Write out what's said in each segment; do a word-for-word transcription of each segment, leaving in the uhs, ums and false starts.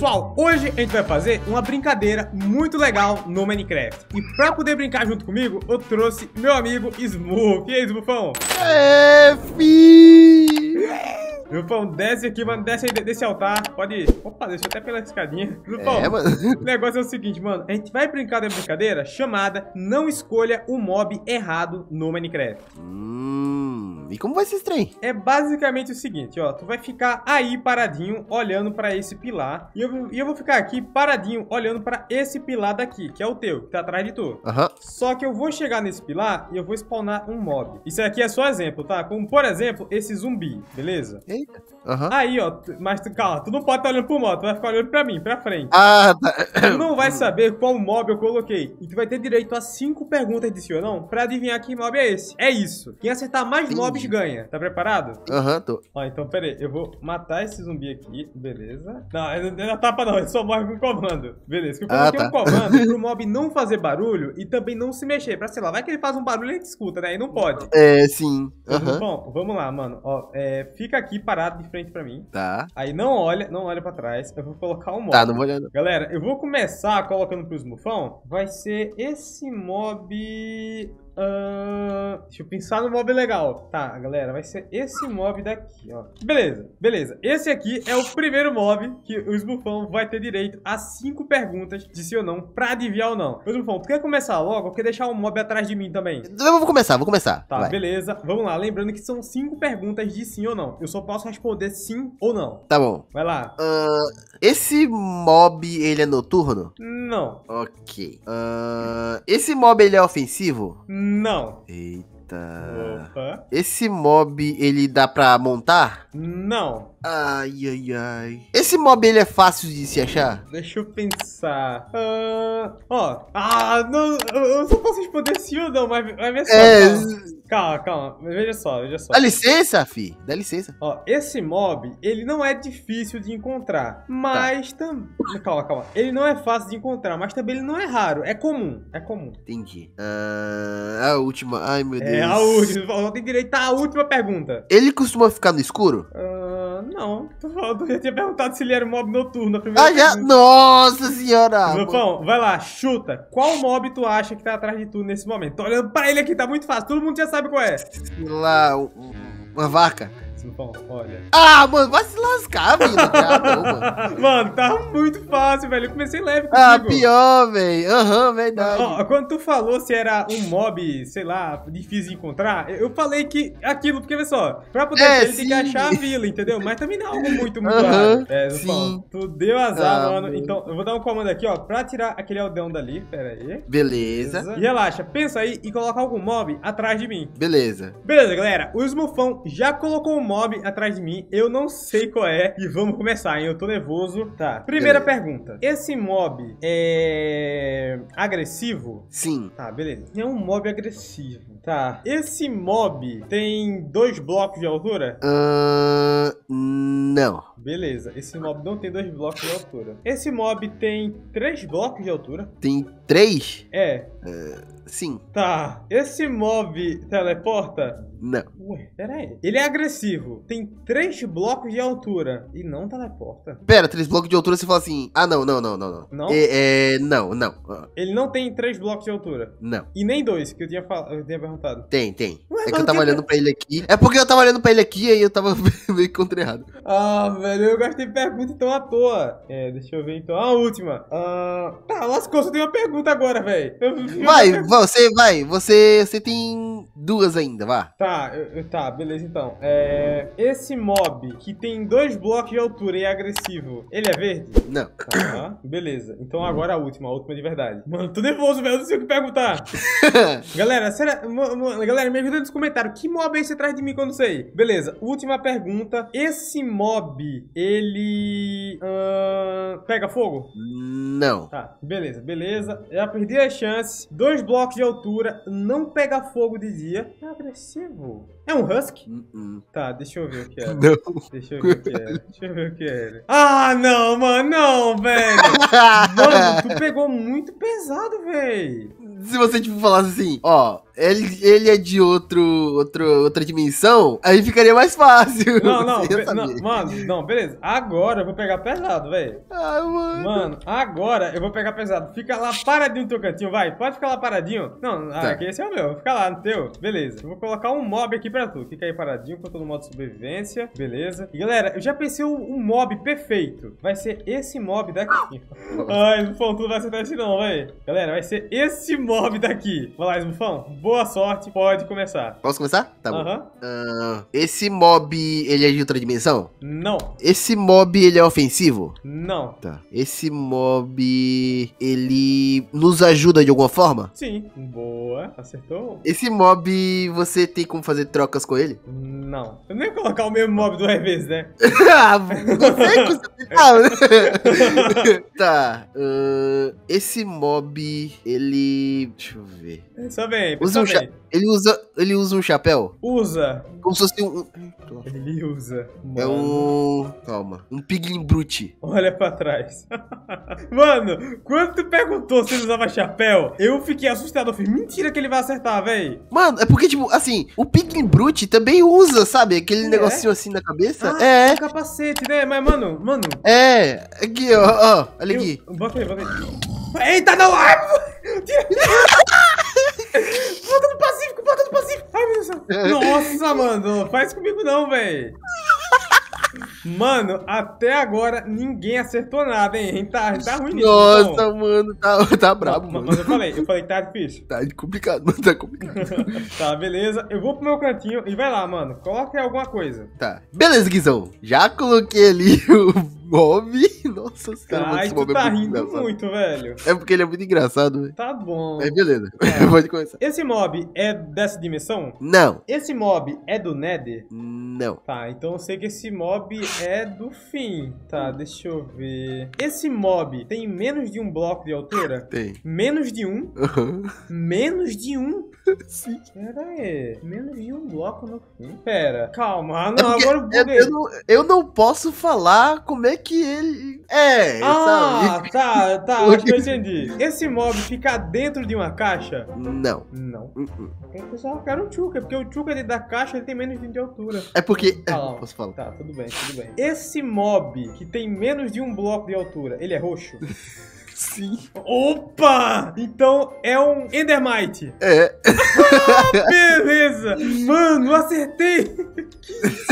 Pessoal, hoje a gente vai fazer uma brincadeira muito legal no Minecraft. E pra poder brincar junto comigo, eu trouxe meu amigo Smoffy. E aí, Smoffão? É, fi! Lupão, desce aqui, mano, desce aí desse altar, pode ir. Opa, deixa eu até pela escadinha. Lupão, é, o negócio é o seguinte, mano, a gente vai brincar da brincadeira chamada Não Escolha o Mob Errado no Minecraft. Hum, e como vai ser esse trem? É basicamente o seguinte, ó, tu vai ficar aí paradinho olhando pra esse pilar e eu, e eu vou ficar aqui paradinho olhando pra esse pilar daqui, que é o teu, que tá atrás de tu. Aham. Uhum. Só que eu vou chegar nesse pilar e eu vou spawnar um mob. Isso aqui é só exemplo, tá? Como, por exemplo, esse zumbi, beleza? Ei. Uhum. Aí, ó, tu, mas tu, calma, tu não pode estar olhando pro mob, tu vai ficar olhando pra mim, pra frente. Ah, tá. Tu não vai saber qual mob eu coloquei. E tu vai ter direito a cinco perguntas de sim ou não pra adivinhar que mob é esse. É isso. Quem acertar mais Entendi. mobs ganha. Tá preparado? Aham, uhum, tô. Ó, então, pera aí. Eu vou matar esse zumbi aqui, beleza? Não, ele não tapa não, ele só morre com comando. Beleza, que eu coloquei ah, tá. um comando pro mob não fazer barulho e também não se mexer. Pra, sei lá, vai que ele faz um barulho e a gente escuta, né? E não pode. É, sim. Uhum. Bom, vamos lá, mano. Ó, é, fica aqui parado de frente pra mim. Tá. Aí não olha, não olha pra trás. Eu vou colocar um mob. Tá, não vou olhando. Galera, eu vou começar colocando pro Smoffão. Vai ser esse mob... Uh, deixa eu pensar no mob legal. Tá, galera, vai ser esse mob daqui, ó. Beleza, beleza. Esse aqui é o primeiro mob que o Smoffão vai ter direito a cinco perguntas de sim ou não pra adivinhar ou não. Ô, Smoffão, tu quer começar logo ou quer deixar um mob atrás de mim também? Eu vou começar, vou começar. Tá, vai. Beleza. Vamos lá. Lembrando que são cinco perguntas de sim ou não. Eu só posso responder sim ou não. Tá bom. Vai lá. Uh, esse mob, ele é noturno? Não. Ok. Uh, esse mob, ele é ofensivo? Não. Não. Eita. Opa. Esse mob, ele dá pra montar? Não. Ai, ai, ai. Esse mob, ele é fácil de se achar? Deixa eu pensar. Uh, ó. Ah, não, eu só posso responder sim ou não, mas vai ver só. É... Calma, calma. Veja só, veja só. Dá licença, fi. Dá licença. Ó, esse mob, ele não é difícil de encontrar, mas tá. também... Calma, calma. Ele não é fácil de encontrar, mas também ele não é raro. É comum, é comum. Entendi. Uh, a última. Ai, meu Deus. É, a última. Só tem direito à última pergunta. Ele costuma ficar no escuro? Uh, não. Tô falando, eu já tinha perguntado se ele era um mob noturno na primeira vez. Ah, já? Nossa senhora! Lupão, vai lá, chuta. Qual mob tu acha que tá atrás de tu nesse momento? Tô olhando pra ele aqui, tá muito fácil. Todo mundo já sabe qual é. Sei lá, uma vaca. Bom, olha. Ah, mano, vai se lascar, velho. mano. mano, tá muito fácil, velho. Eu comecei leve comigo. Ah, pior, velho. Aham, uhum, verdade. Ó, quando tu falou se era um mob, sei lá, difícil de encontrar, eu falei que aquilo, porque, vê só, pra poder é, ter, ele sim. tem que achar a vila, entendeu? Mas também não é algo muito, muito uhum, é, sim. Paulo, tu deu azar, ah, mano. Meu. Então, eu vou dar um comando aqui, ó, pra tirar aquele aldeão dali. Pera aí. Beleza. Beleza. E relaxa, pensa aí e coloca algum mob atrás de mim. Beleza. Beleza, galera. O Smoffão já colocou um mob mob atrás de mim, eu não sei qual é e vamos começar, hein, eu tô nervoso. Tá, primeira beleza. pergunta, esse mob é agressivo? Sim. Tá, beleza, é um mob agressivo. Tá, esse mob tem dois blocos de altura? Uh, não. Beleza, esse mob não tem dois blocos de altura. Esse mob tem três blocos de altura? Tem três? É. Uh... Sim. Tá. Esse mob teleporta? Não. Ué, pera aí. Ele é agressivo. Tem três blocos de altura e não teleporta. Pera, três blocos de altura, você fala assim... Ah, não, não, não, não, não. Não? É, é, não, não. Ele não tem três blocos de altura? Não. E nem dois, que eu tinha, fal... eu tinha perguntado. Tem, tem. Ué, é que eu tava que... olhando pra ele aqui. É porque eu tava olhando pra ele aqui e aí eu tava meio encontrei errado. Ah, velho, eu gastei pergunta então à toa. É, deixa eu ver então. A última. Ah, tá, lascou, só tem uma pergunta agora, velho. Vai, vamos. Você vai, você, você tem duas ainda, vá. Tá, eu, tá, beleza então. É, esse mob que tem dois blocos de altura e é agressivo, ele é verde? Não. Tá, beleza. Então agora a última, a última de verdade. Mano, tô nervoso, velho, não sei o que perguntar. Galera, será, galera, me ajuda nos comentários. Que mob é esse atrás de mim que eu não sei? Beleza, última pergunta. Esse mob, ele... Uh, pega fogo? Não. Tá, beleza, beleza. Já perdi a chance. Dois blocos de altura, não pega fogo de dia. É agressivo. É um husky? Uh -uh. Tá, deixa eu ver o que é. Deixa eu ver o que é. Deixa eu ver o que é. Ah, não, mano, não, velho. Mano, tu pegou muito pesado, velho. se você, tipo, falasse assim, ó, ele, ele é de outro, outro, outra dimensão, aí ficaria mais fácil. Não, não, não, mano, não, beleza. Agora eu vou pegar pesado, velho. Ah, mano. Mano, agora eu vou pegar pesado. Fica lá paradinho no teu cantinho, vai. Pode ficar lá paradinho. Não, tá. Aqui esse é o meu. Fica lá no teu. Beleza. Eu vou colocar um mob aqui pra tu. Fica aí paradinho, com todo modo sobrevivência. Beleza. E, galera, eu já pensei o um, um mob perfeito. Vai ser esse mob daqui. Ai, Smufão, tu não vai acertar esse não, velho. Galera, vai ser esse mob daqui. Vai lá, Smufão. Boa sorte, pode começar. Posso começar? Tá bom. Uhum. Uh, esse mob, ele é de outra dimensão? Não. Esse mob, ele é ofensivo? Não. Tá. Esse mob, ele nos ajuda de alguma forma? Sim. Boa, acertou. Esse mob, você tem como fazer trocas com ele? Não. Eu nem ia colocar o mesmo mob duas vezes, né? Ah, você Tá. Uh, esse mob, ele... Deixa eu ver. Só bem, usa um cha... ele, usa... ele usa um chapéu? Usa. Como se fosse um... Ele usa. Mano. É um... Calma. Um Piglin Brute. Olha pra trás. Mano, quando tu perguntou se ele usava chapéu, eu fiquei assustado. Eu falei, mentira que ele vai acertar, véi. Mano, é porque, tipo, assim, o Piglin Brute também usa, sabe? Aquele é? negocinho assim na cabeça. Ah, é. É um capacete, né? Mas, mano, mano. É. Aqui, ó. ó olha eu... aqui. Bota aí, bota aí. Eita, não! Ai, tira. Bota no Pacífico, bota no Pacífico. Ai, meu Deus. Nossa, mano. Faz comigo não, velho. Mano, até agora ninguém acertou nada, hein? Tá, tá ruim nisso. Nossa, então. mano, tá, tá brabo, mas, mano. Mas eu falei, eu falei que tá difícil. Tá complicado, mano, tá complicado. Tá, beleza. Eu vou pro meu cantinho e vai lá, mano. Coloca aí alguma coisa. Tá. Beleza, Guizão. Já coloquei ali o... Mob? Nossa senhora. Ai, tu tá rindo muito, velho. É porque ele é muito engraçado, velho. Tá bom. Mas beleza. É. Pode começar. Esse mob é dessa dimensão? Não. Esse mob é do Nether? Não. Tá, então eu sei que esse mob é do fim. Tá, deixa eu ver. Esse mob tem menos de um bloco de altura? Tem. Menos de um? Uhum. Menos de um? Sim. Pera aí. Menos de um bloco no fim? Pera. Calma. Ah, não, é agora eu, é, eu, não, eu não posso falar como é que ele... É, ah, sabe? tá, tá, acho que eu entendi. Esse mob fica dentro de uma caixa? Não. Não. Uh-uh. Tem que só colocar um Chuka, porque o Chuka da caixa ele tem menos de um de altura. É porque... Ah, não posso falar. Tá, tudo bem, tudo bem. Esse mob que tem menos de um bloco de altura, ele é roxo? Sim. Opa! Então é um Endermite. É. Ah, beleza! Mano, acertei! Que isso?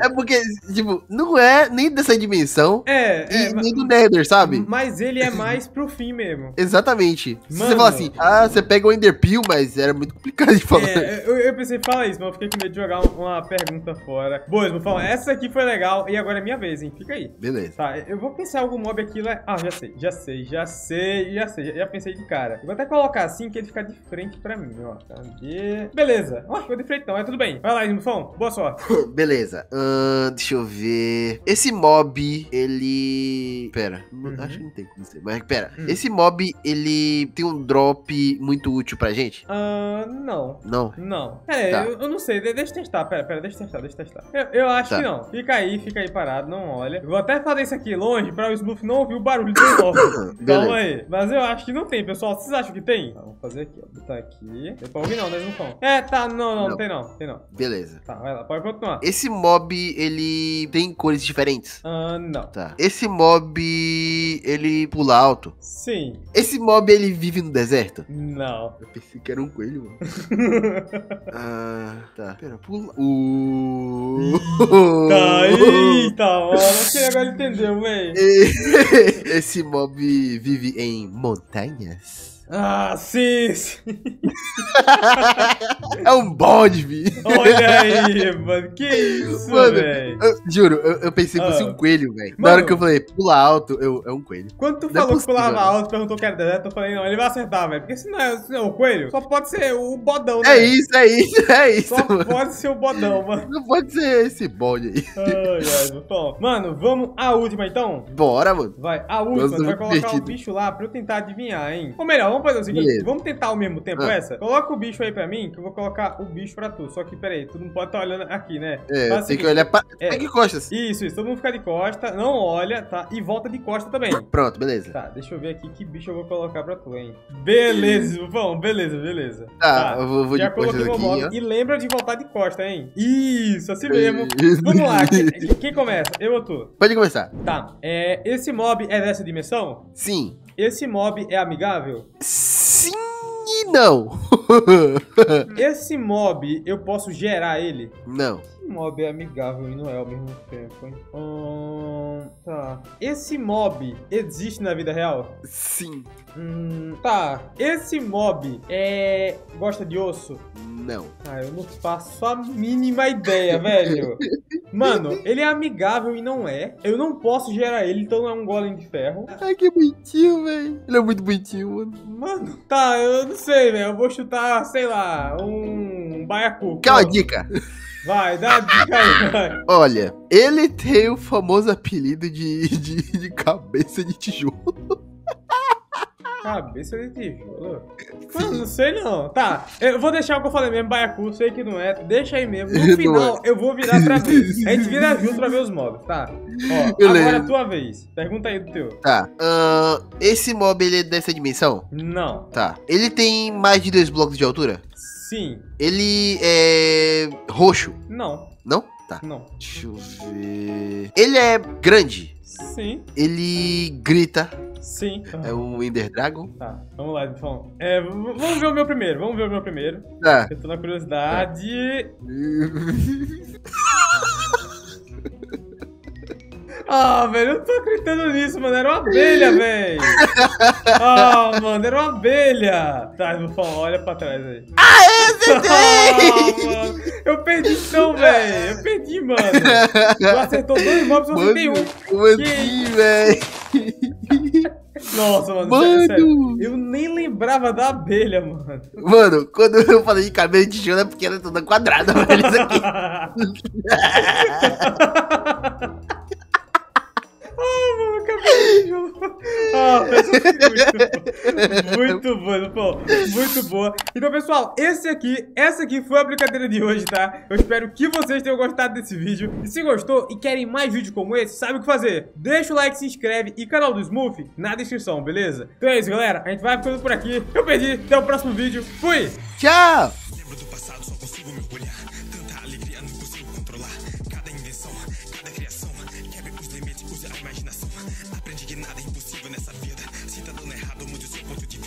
É porque, tipo, não é nem dessa dimensão. É. E é, nem mas, do Nether, sabe? Mas ele é mais pro fim mesmo. Exatamente. Se você falar assim, ah, você pega o Ender Pearl, mas era muito complicado de falar. É, eu, eu pensei, fala isso, mas eu fiquei com medo de jogar uma pergunta fora. Boa, eu vou falar, essa aqui foi legal e agora é minha vez, hein? Fica aí. Beleza. Tá, eu vou pensar algum mob aqui lá. Ah, já sei, já sei. Já sei, já sei, já pensei de cara. Vou até colocar assim que ele fica de frente pra mim, ó. Cadê? Beleza. Ó, ficou de frente não, é tudo bem. Vai lá, Smufão. Boa sorte. Beleza. Uh, deixa eu ver. Esse mob, ele... Pera. Uhum. Acho que não tem como ser, mas pera. Uhum. Esse mob, ele tem um drop muito útil pra gente? Uh, não. Não? Não. É, tá. eu, eu não sei. Deixa eu testar. Pera, pera. Deixa eu testar, deixa eu testar. Eu, eu acho tá. que não. Fica aí, fica aí parado, não olha. Vou até fazer isso aqui longe pra o Smuf não ouvir o barulho do Smuf. Calma aí. Mas eu acho que não tem, pessoal. Vocês acham que tem? Tá, vamos fazer aqui, ó. Botar aqui. Deu pra ouvir não, né, Smufão? É, tá. Não, não, não tem não. Tem não. Beleza. Tá, vai lá. Pode continuar. Esse mob, ele tem cores diferentes? Ah, uh, não. Tá. Esse mob, ele pula alto? Sim. Esse mob, ele vive no deserto? Não. Eu pensei que era um coelho, mano. Ah, tá. Pera, pula. Uh... Tá, eita, mano. Achei agora entendeu, véi. Esse mob vive em montanhas? Ah, sim, sim. É um bode, vi. Olha aí, mano. Que isso, velho. Juro, eu, eu pensei que ah. fosse um coelho, velho. Na hora que eu falei, pula alto, eu, é um coelho. Quando tu não falou é possível, que pulava mano. alto, perguntou que era deserto, eu falei, não, ele vai acertar, velho. Porque se não, é, se não é o coelho, só pode ser o bodão, né? É isso, é isso, é isso. Só mano. pode ser o bodão, mano. Não pode ser esse bode aí. Ai, ai, bom. Mano, vamos à última, então? Bora, mano. Vai, a última. Nossa, tu vai colocar o um bicho lá pra eu tentar adivinhar, hein? Ou melhor, vamos fazer o seguinte. Beleza. Vamos tentar ao mesmo tempo ah. essa? Coloca o bicho aí pra mim, que eu vou colocar o bicho pra tu. Só que, peraí, tu não pode estar tá olhando aqui, né? É, tem seguinte. que olhar pra... É. de costas. Isso, isso. Todo mundo fica de costa, não olha, tá? E volta de costa também. Pronto, beleza. Tá, deixa eu ver aqui que bicho eu vou colocar pra tu, hein? Beleza, vamos, beleza, beleza. Tá, tá. eu vou, vou Já de coloquei aqui, meu modo. Ó. E lembra de voltar de costa, hein? Isso, assim mesmo. Vamos lá. Quem, quem começa? Eu ou tu? Pode começar. Tá. É, esse mob é dessa dimensão? Sim. Esse mob é amigável? Sim e não. Esse mob, eu posso gerar ele? Não. Esse mob é amigável e não é ao mesmo tempo, hein? Hum, tá. Esse mob existe na vida real? Sim. Hum, tá. Esse mob é... gosta de osso? Não. Ah, eu não faço a mínima ideia, velho. Mano, ele é amigável e não é. Eu não posso gerar ele, então não é um golem de ferro. Ai, que bonitinho, velho. Ele é muito bonitinho, mano. Mano, tá, eu não sei, velho. Eu vou chutar, sei lá, um baiacu. Qual a dica? Vai, dá a dica aí, vai. Olha, ele tem o famoso apelido de, de, de cabeça de tijolo. Cabeça de tijolo? Mano, não sei não. Tá, eu vou deixar o que eu falei mesmo, baiacu, sei que não é. Deixa aí mesmo. No final, eu vou virar pra ver. A gente vira junto pra ver os mobs, tá? Ó, eu agora é a tua vez. Pergunta aí do teu. Tá. Uh, esse mob, ele é dessa dimensão? Não. Tá. Ele tem mais de dois blocos de altura? Sim. Ele é roxo? Não. Não? Tá. Não. Deixa eu ver... Ele é grande? Sim. Ele grita? Sim. É o Ender Dragon? Tá, vamos lá, então. É, vamos ver o meu primeiro, vamos ver o meu primeiro. Tá. Eu tô na curiosidade. Ah, velho, eu não tô acreditando nisso, mano. Era uma abelha, velho. Ah, mano, era uma abelha. Tá, Mufão, olha pra trás aí. Ah, eu acertei! Ah, mano, eu perdi então, velho. Eu perdi, mano. Tu acertou dois mobs, eu acertei um. Que... velho. Nossa, mano, mano. Sério, eu nem lembrava da abelha, mano. Mano, quando eu falei de cabelo de tijolo é porque ela tá toda quadrada, velho, isso aqui. Ah, muito boa, pô. Muito boa. Então, pessoal, esse aqui, essa aqui foi a brincadeira de hoje, tá? Eu espero que vocês tenham gostado desse vídeo. E se gostou e querem mais vídeos como esse, sabe o que fazer? Deixa o like, se inscreve e canal do Smoffy na descrição, beleza? Então é isso, galera. A gente vai ficando por aqui. Eu perdi. Até o próximo vídeo. Fui! Tchau! Lembro do passado, só consigo me olhar. Tanta alegria, não consigo controlar. Cada invenção, cada criação. Quebra os limites, usa a imaginação. Aprendi que nada é impossível nessa vida. Se tá dando errado, mude o seu ponto de vista.